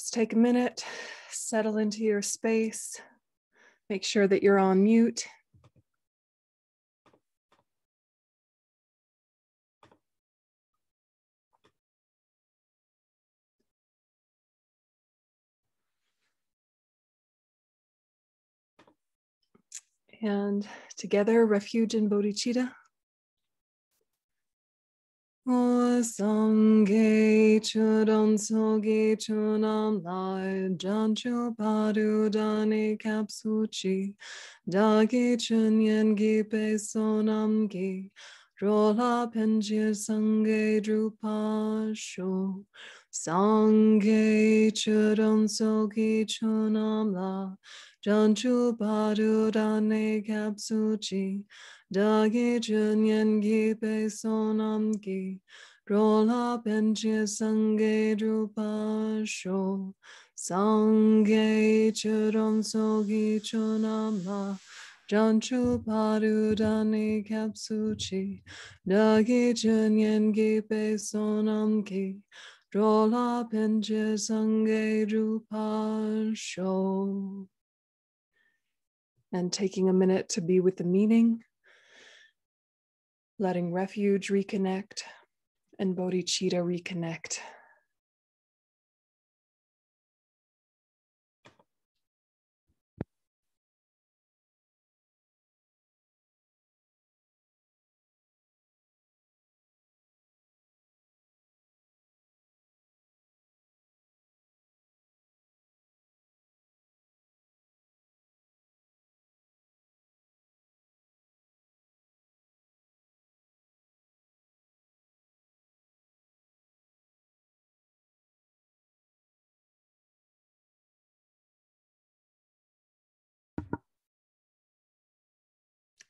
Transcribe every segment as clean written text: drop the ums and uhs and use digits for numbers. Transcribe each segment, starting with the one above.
Just take a minute, settle into your space. Make sure that you're on mute. And together, refuge in bodhicitta. O Sanghe Chudon Soge Chunam Lai Jancho Padu Dani Kapsuchi Dagi Chunyan Gipe Sonam Gi Rola Penjir Sanghe Drupa Sho Sanghe Chudon Soge Chunam La Janchu Padu Dane Kapsuchi Dagi Junyan Gipe Sonam Gi Rola Penche Sange Drupa Sho Sange Churon Sogi Chonama Janchu Padu Dane Kapsuchi Dagi Junyan Gipe Sonam Gi Rola Penche Sange Drupa Sho. And taking a minute to be with the meaning, letting refuge reconnect and bodhicitta reconnect.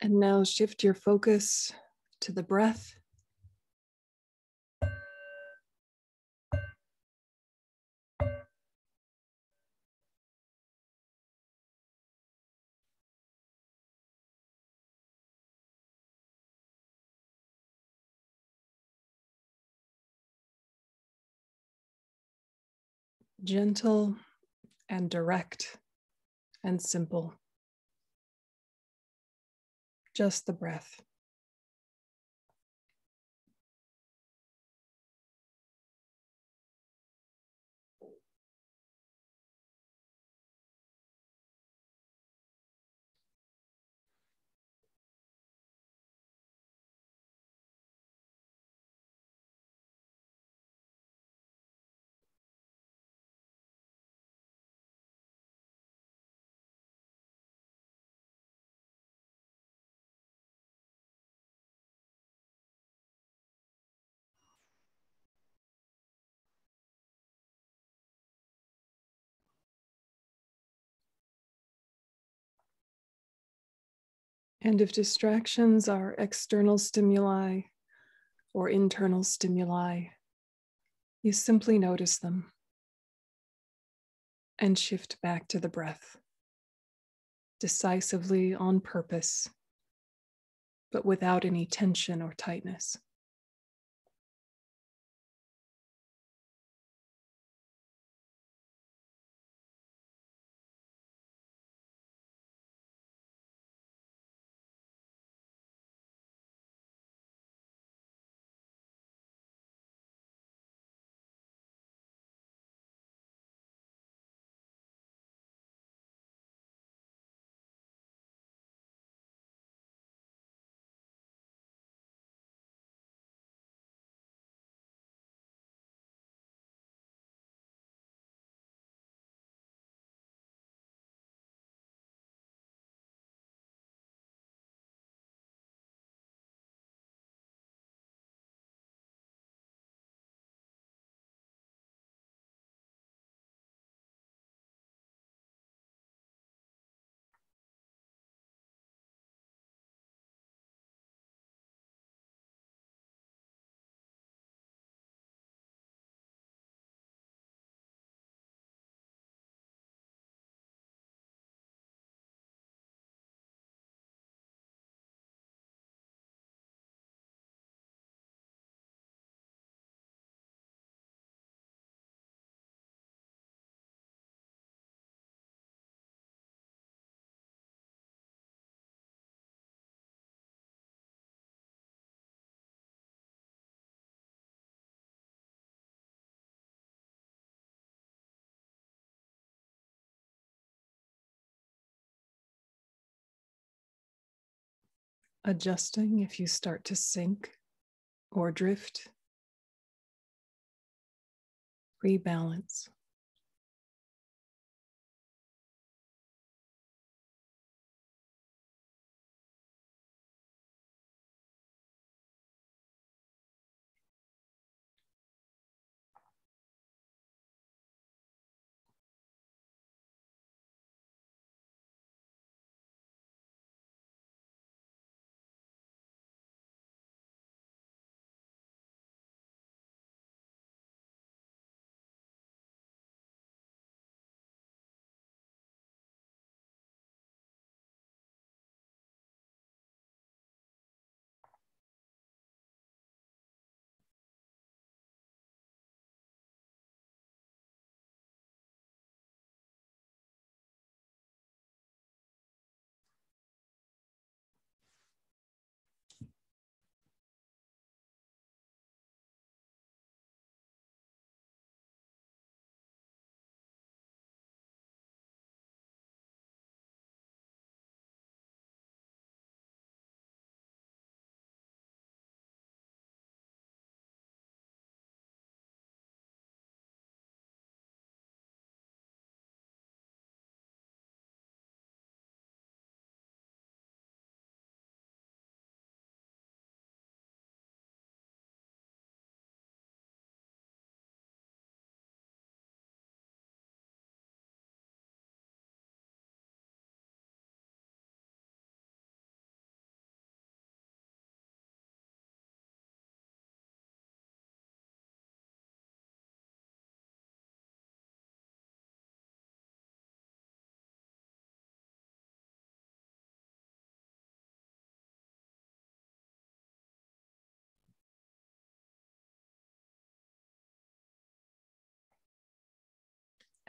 And now shift your focus to the breath. Gentle and direct and simple. Just the breath. And if distractions are external stimuli or internal stimuli, you simply notice them and shift back to the breath, decisively on purpose, but without any tension or tightness. adjusting if you start to sink or drift. Rebalance.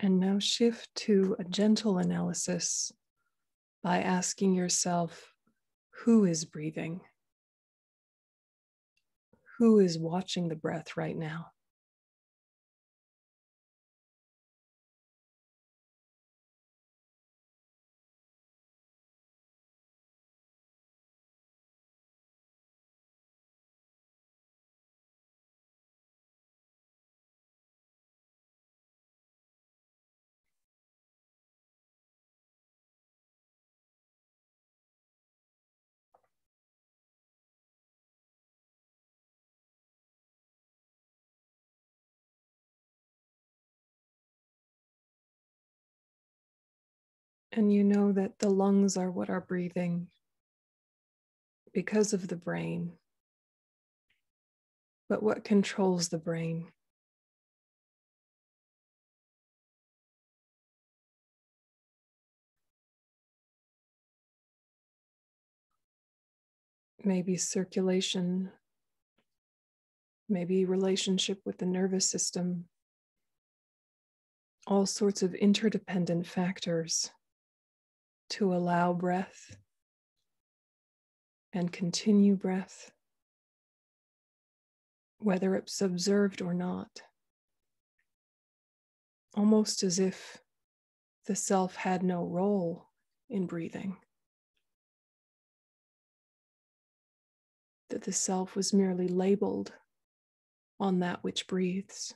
And now shift to a gentle analysis by asking yourself, who is breathing? Who is watching the breath right now? And you know that the lungs are what are breathing because of the brain. But what controls the brain? Maybe circulation, maybe relationship with the nervous system, all sorts of interdependent factors. To allow breath and continue breath, whether it's observed or not, almost as if the self had no role in breathing, that the self was merely labeled on that which breathes.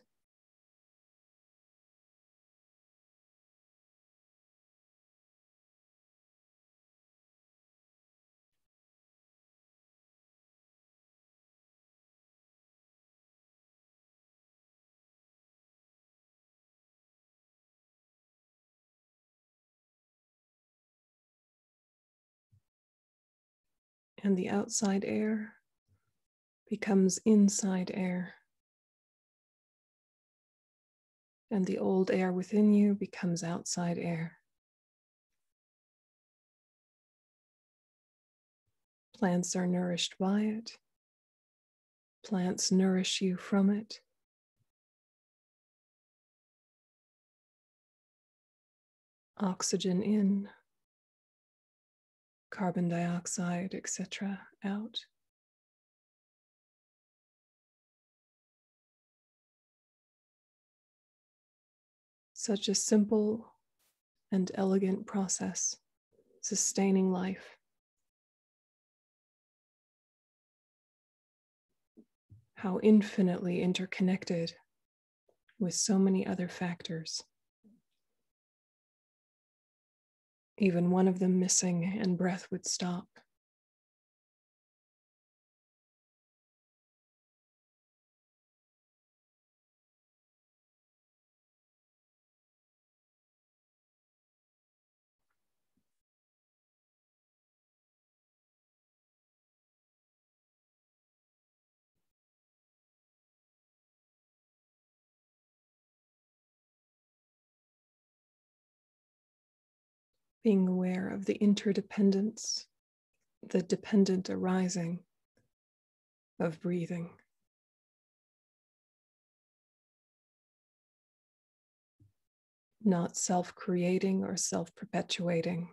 And the outside air becomes inside air. And the old air within you becomes outside air. Plants are nourished by it. Plants nourish you from it. Oxygen in. Carbon dioxide, etc., out. Such a simple and elegant process, sustaining life, how infinitely interconnected with so many other factors, even one of them missing and breath would stop. Being aware of the interdependence, the dependent arising of breathing. Not self-creating or self-perpetuating.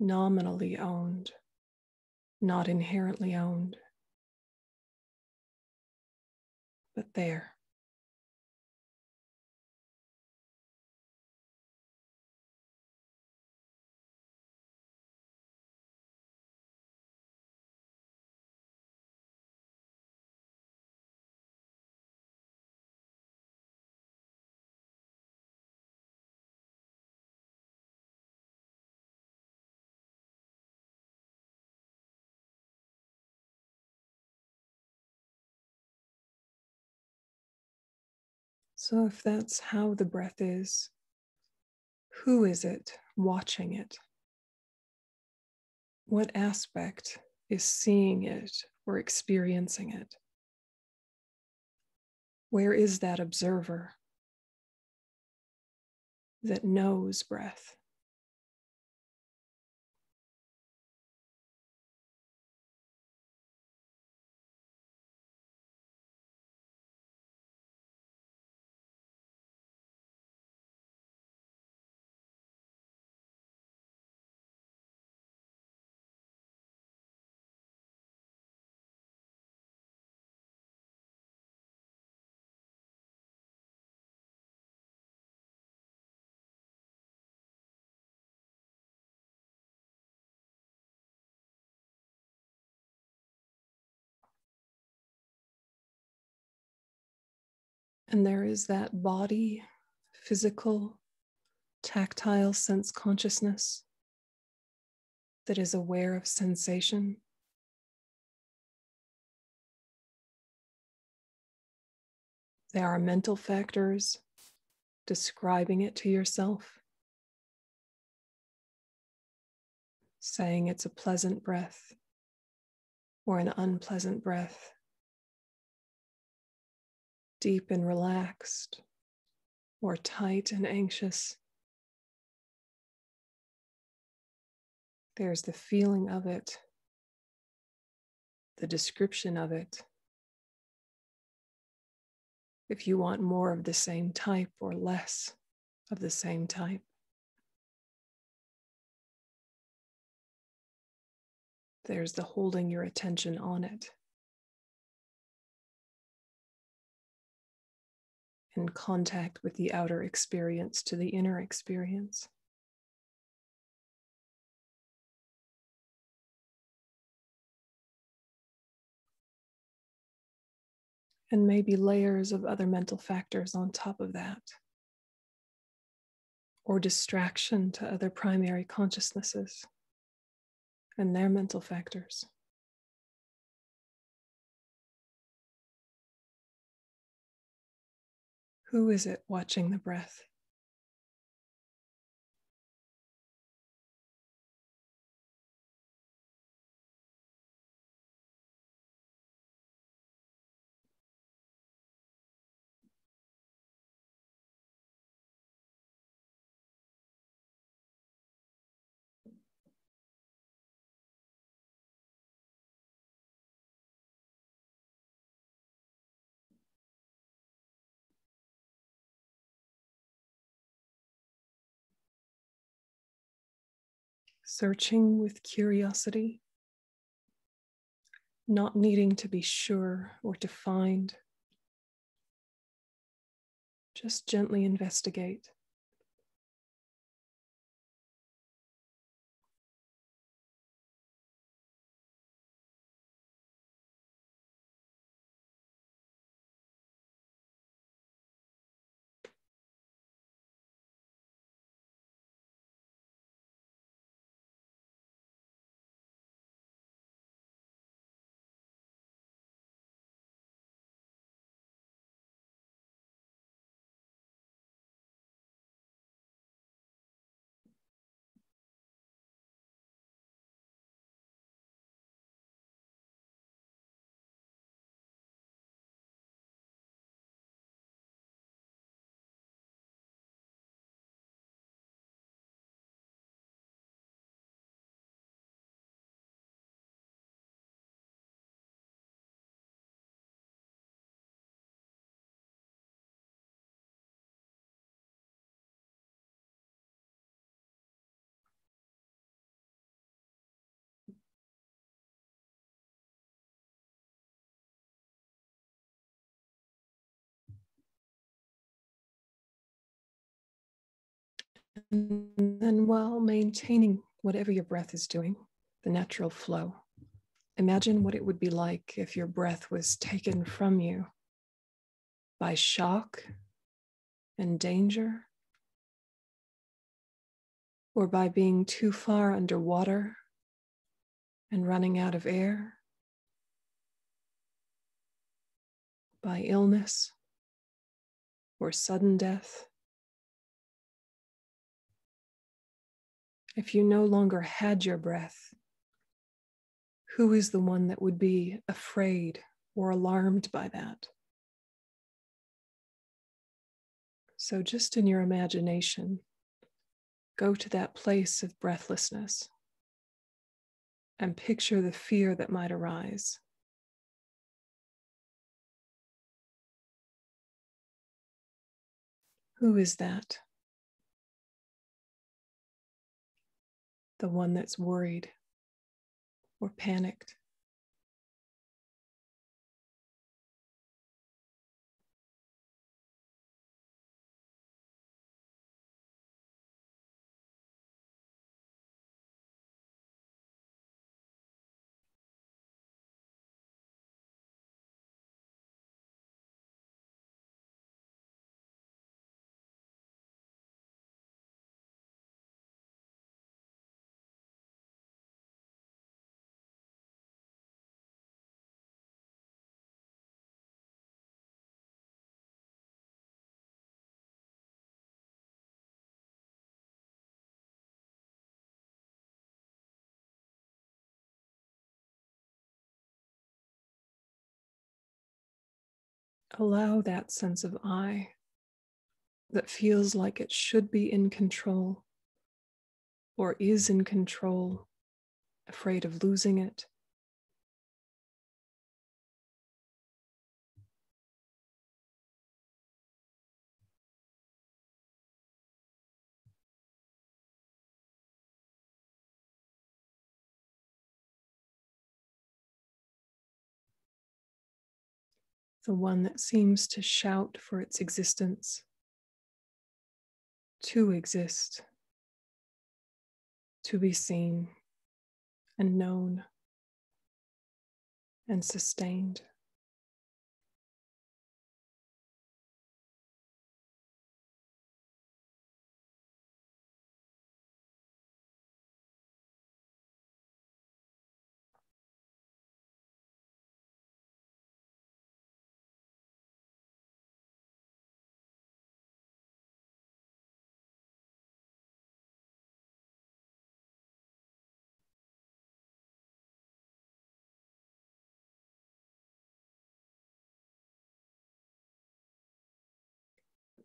Nominally owned, not inherently owned, but there. So if that's how the breath is, who is it watching it? What aspect is seeing it or experiencing it? Where is that observer that knows breath? And there is that body, physical, tactile sense consciousness that is aware of sensation. There are mental factors describing it to yourself, saying it's a pleasant breath or an unpleasant breath. Deep and relaxed, or tight and anxious. There's the feeling of it, the description of it. If you want more of the same type or less of the same type. There's the holding your attention on it. In contact with the outer experience to the inner experience. And maybe layers of other mental factors on top of that, or distraction to other primary consciousnesses and their mental factors. Who is it watching the breath? Searching with curiosity, not needing to be sure or to find. Just gently investigate. And then while maintaining whatever your breath is doing, the natural flow, imagine what it would be like if your breath was taken from you by shock and danger, or by being too far underwater and running out of air, by illness or sudden death. If you no longer had your breath, who is the one that would be afraid or alarmed by that? So just in your imagination, go to that place of breathlessness and picture the fear that might arise. Who is that? The one that's worried or panicked. Allow that sense of I that feels like it should be in control or is in control, afraid of losing it. The one that seems to shout for its existence, to exist, to be seen and known and sustained.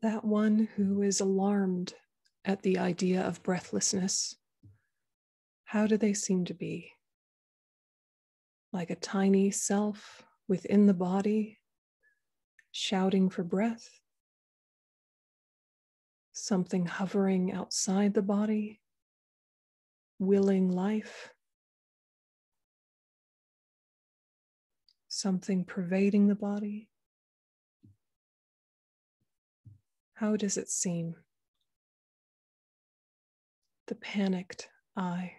That one who is alarmed at the idea of breathlessness, how do they seem to be? Like a tiny self within the body, shouting for breath? Something hovering outside the body, willing life? Something pervading the body? How does it seem? The panicked I.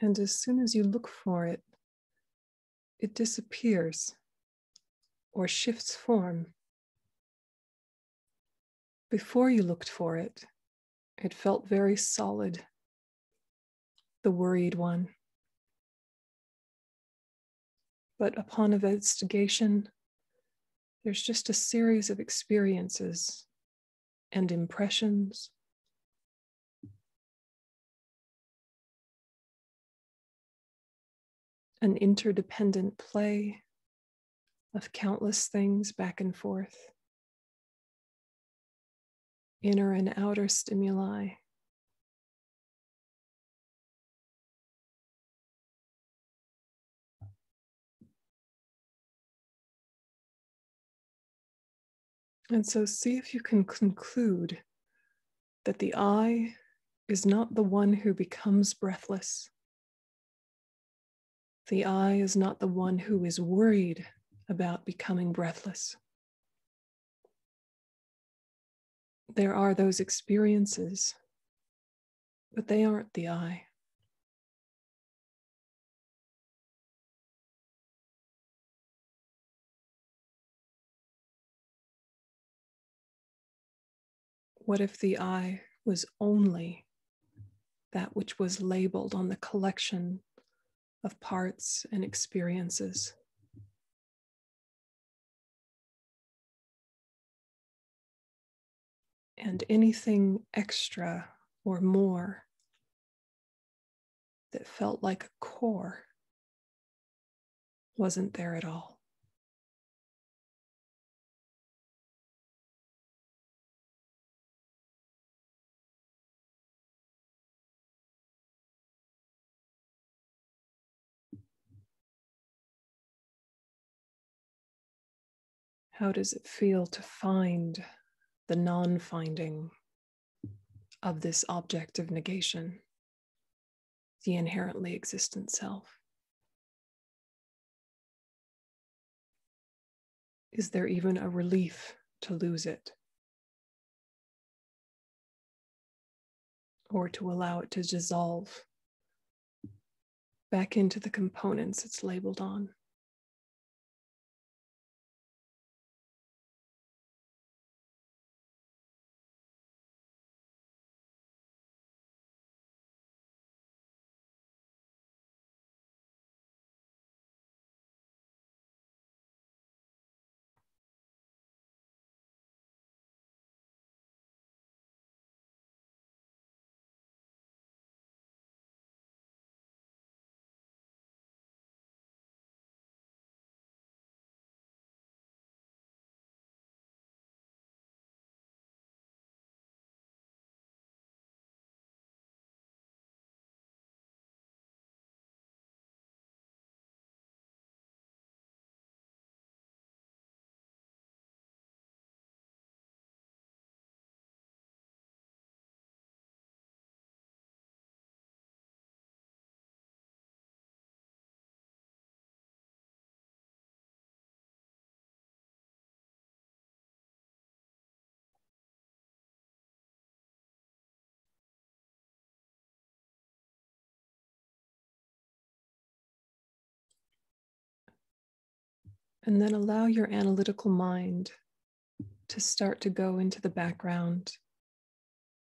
And as soon as you look for it, it disappears or shifts form. Before you looked for it, it felt very solid, the worried one. But upon investigation, there's just a series of experiences and impressions an interdependent play of countless things back and forth, inner and outer stimuli. And so see if you can conclude that the I is not the one who becomes breathless. The I is not the one who is worried about becoming breathless. There are those experiences, but they aren't the I. What if the I was only that which was labeled on the collection of parts and experiences? And anything extra or more that felt like a core wasn't there at all. How does it feel to find the non-finding of this object of negation, the inherently existent self? Is there even a relief to lose it? Or to allow it to dissolve back into the components it's labeled on? And then allow your analytical mind to start to go into the background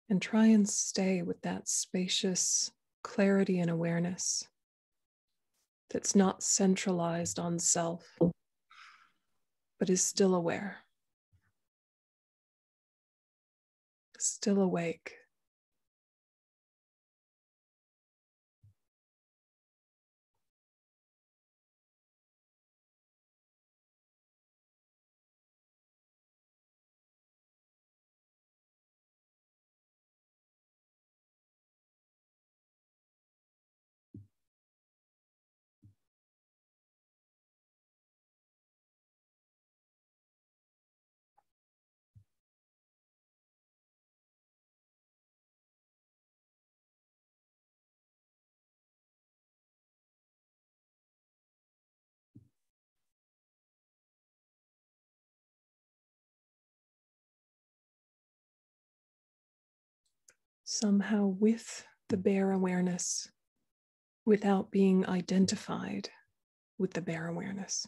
and try and stay with that spacious clarity and awareness that's not centralized on self, but is still aware, still awake. Somehow with the bare awareness, without being identified with the bare awareness.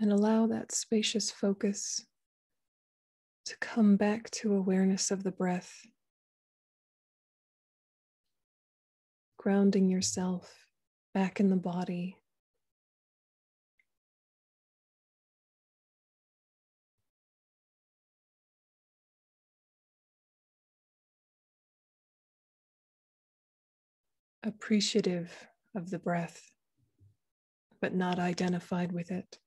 And allow that spacious focus to come back to awareness of the breath, grounding yourself back in the body. Appreciative of the breath, but not identified with it.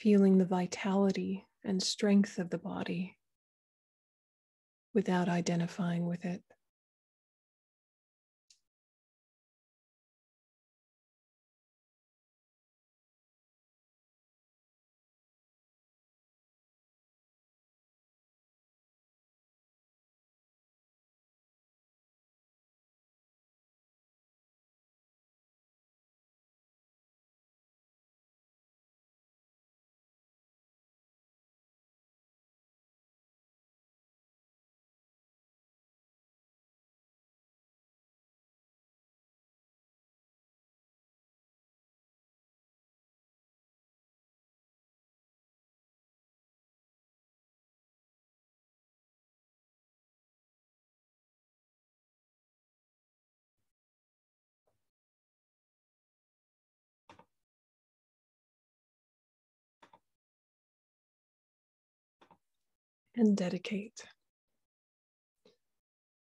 Feeling the vitality and strength of the body without identifying with it. And dedicate.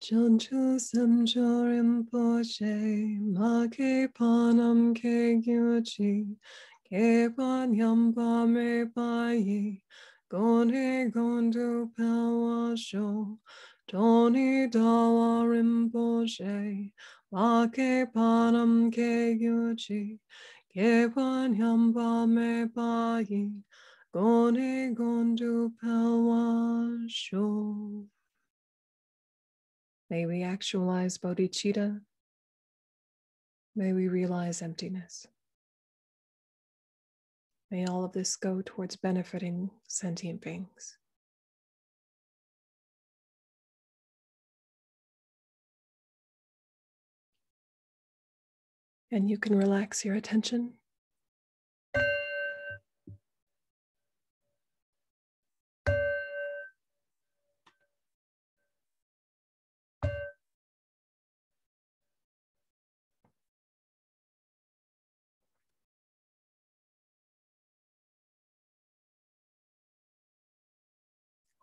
Chanchu Samcho Rinpoche, Ma Ke Panam Ke Gyuchi, Ke Panyam Pa Me Payi, Gone Gondu Pawa Sho, Toni Dawa Rinpoche, Ma Ke Panam Ke Gyuchi, Ke Panyam Pa Me Payi, Gone Gondu Pawa Sho. May we actualize bodhicitta. May we realize emptiness. May all of this go towards benefiting sentient beings. And you can relax your attention.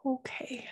Okay.